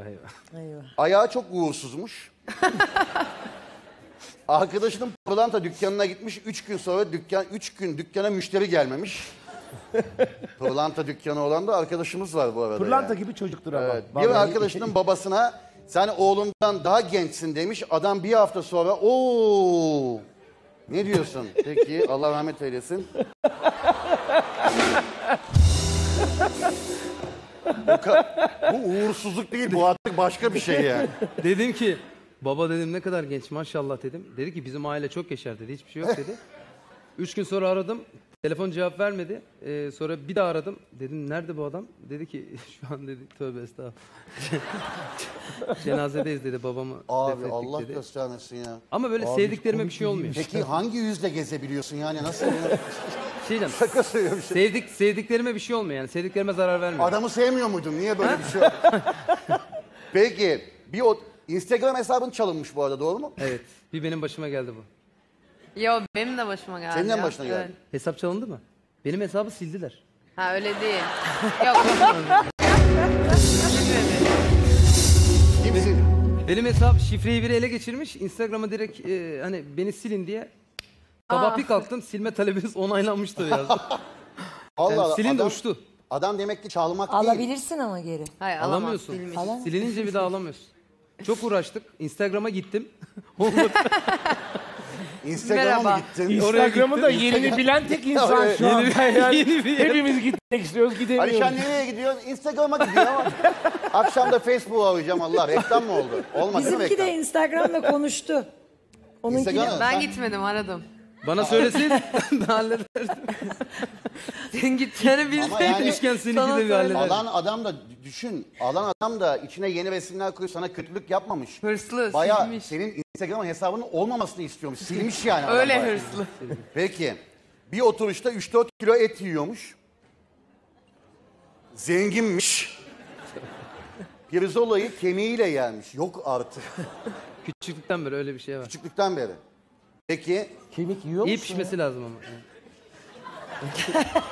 Eyvah. Ayağı çok uğursuzmuş. Arkadaşının pırlanta dükkanına gitmiş. 3 gün sonra dükkana müşteri gelmemiş. Pırlanta dükkanı olan da arkadaşımız var bu arada. Pırlanta yani. Gibi çocuktur ama. Evet. Bir arkadaşının babasına sen oğlumdan daha gençsin demiş. Adam bir hafta sonra ooo ne diyorsun? Peki Allah rahmet eylesin. Bu uğursuzluk değil, bu artık başka bir şey yani. Dedim ki baba dedim ne kadar genç maşallah dedim. Dedi ki bizim aile çok yaşar dedi, hiçbir şey yok dedi. 3 gün sonra aradım, telefon cevap vermedi. Sonra bir daha aradım, dedim nerede bu adam? Dedi ki şu an dedi tövbe estağfurullah. Cenazedeyiz dedi, babamı defnettik dedi. Abi Allah göstermesin ya. Ama böyle abi, sevdiklerime bir şey olmuyor. Peki hangi yüzle gezebiliyorsun yani, nasıl? Şeyden, şaka söylüyorum. Sevdiklerime bir şey olmuyor yani, sevdiklerime zarar vermiyor. Adamı sevmiyor muydun, niye böyle bir şey oldu? Peki bir Instagram hesabın çalınmış bu arada, doğru mu? Evet, bir benim başıma geldi bu. Yo benim de başıma geldi. Senin de başına geldi. Evet. Hesap çalındı mı? Benim hesabı sildiler. Ha öyle değil. Yok. Benim hesap şifreyi biri ele geçirmiş. Instagram'a direkt hani beni silin diye. Sabah bir kalktım, silme talebiniz onaylanmıştır yazdım. Allah Allah. Yani silin de uçtu. Adam demek ki çalmak değil. Alabilirsin ama geri. Hayır, alamıyorsun. Silinince bir daha alamıyorsun. Çok uğraştık. Instagram'a gittim. Olmadı. Instagram'a gittin. Instagram'ı da yerini bilen tek insan şu an. Hepimiz gitmek istiyoruz, gidemiyoruz. Alişan nereye gidiyorsun? Instagram'a gidiyor ama akşam da Facebook'a alacağım Allah. Reklam mı oldu? Olmadı. Bizimki de Instagram'la konuştu. Ben gitmedim, aradım. Bana söylesin, daha hallederdim. Sen gittiğini bilseydin, işken seninki de bir hallederdim. Alan adam da düşün, alan adam da içine yeni resimler koyup sana kötülük yapmamış. Hırslı, bayağı silmiş. Senin Instagram hesabının olmamasını istiyormuş, silmiş yani. Öyle hırslı. Peki, bir oturuşta 3-4 kilo et yiyormuş. Zenginmiş. Pirzolayı kemiğiyle yermiş, yok artık. Küçüklükten beri öyle bir şey var. Küçüklükten beri. Peki kemik yiyor musun? İyi pişmesi lazım ama.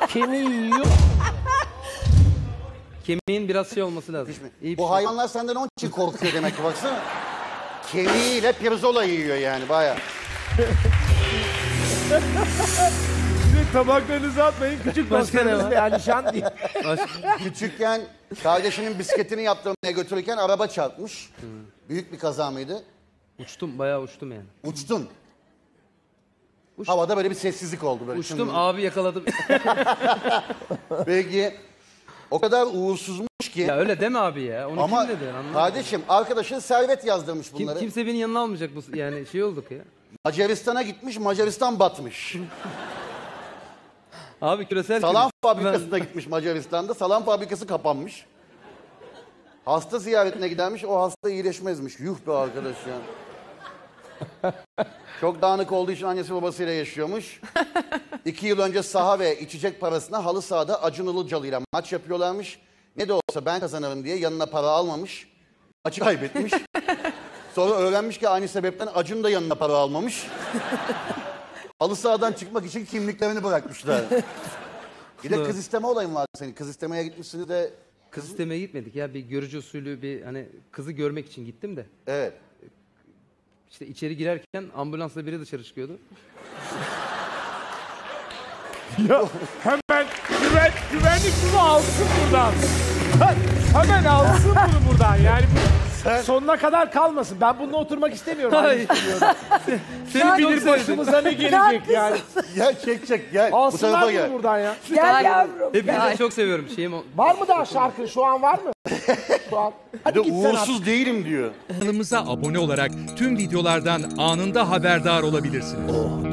Kemiği yiyor. Kemiğin biraz şey olması lazım. Bu hayvanlar senden onun için korkuyor demek ki, baksana. Kemiğiyle pirzola yiyor yani bayağı. Şimdi tabaklarınızı atmayın, küçük başkanım. Alişan diye. Küçükken kardeşinin bisikletini yaptırmaya götürürken araba çarpmış. Büyük bir kaza mıydı? Uçtum, bayağı uçtum yani. Uçtun. Uçtum. Havada böyle bir sessizlik oldu. Böyle. Uçtum şimdi... abi yakaladım. Peki o kadar uğursuzmuş ki. Ya öyle deme abi ya. Onu ama kim dedi? Anlamadım. Kardeşim arkadaşın servet yazdırmış bunları. Kimse beni yanına almayacak bu yani, şey olduk ya. Macaristan'a gitmiş, Macaristan batmış. Abi küresel salam fabrikasına gitmiş Macaristan'da. Salam fabrikası kapanmış. Hasta ziyaretine gidermiş, o hasta iyileşmezmiş. Yuh be arkadaş ya. Çok dağınık olduğu için annesi babasıyla yaşıyormuş. 2 yıl önce saha ve içecek parasına halı sahada Acun Ilıcalı ile maç yapıyorlarmış. Ne de olsa ben kazanırım diye yanına para almamış. Maçı kaybetmiş. Sonra öğrenmiş ki aynı sebepten Acun da yanına para almamış. Halı sahadan çıkmak için kimliklerini bırakmışlar. Bir de kız isteme olayın var senin. Kız istemeye gitmişsiniz de... Kız istemeye gitmedik ya, bir görücü usulü bir hani kızı görmek için gittim de. Evet. İşte içeri girerken ambulansla biri dışarı çıkıyordu. Ya hemen güvenlik bunu alsın buradan. Hemen alsın bunu buradan yani. Sonuna kadar kalmasın. Ben bununla oturmak istemiyorum. Seni bilir başımıza ne gelecek yani. Ya çekecek gel. Alsınlar mı buradan ya? Gel yavrum. Hepinizi çok seviyorum. Şeyim var mı daha şarkı? Şu an var mı? Hadi bir de uğursuz değilim diyor. Kanalımıza abone olarak tüm videolardan anında haberdar olabilirsiniz.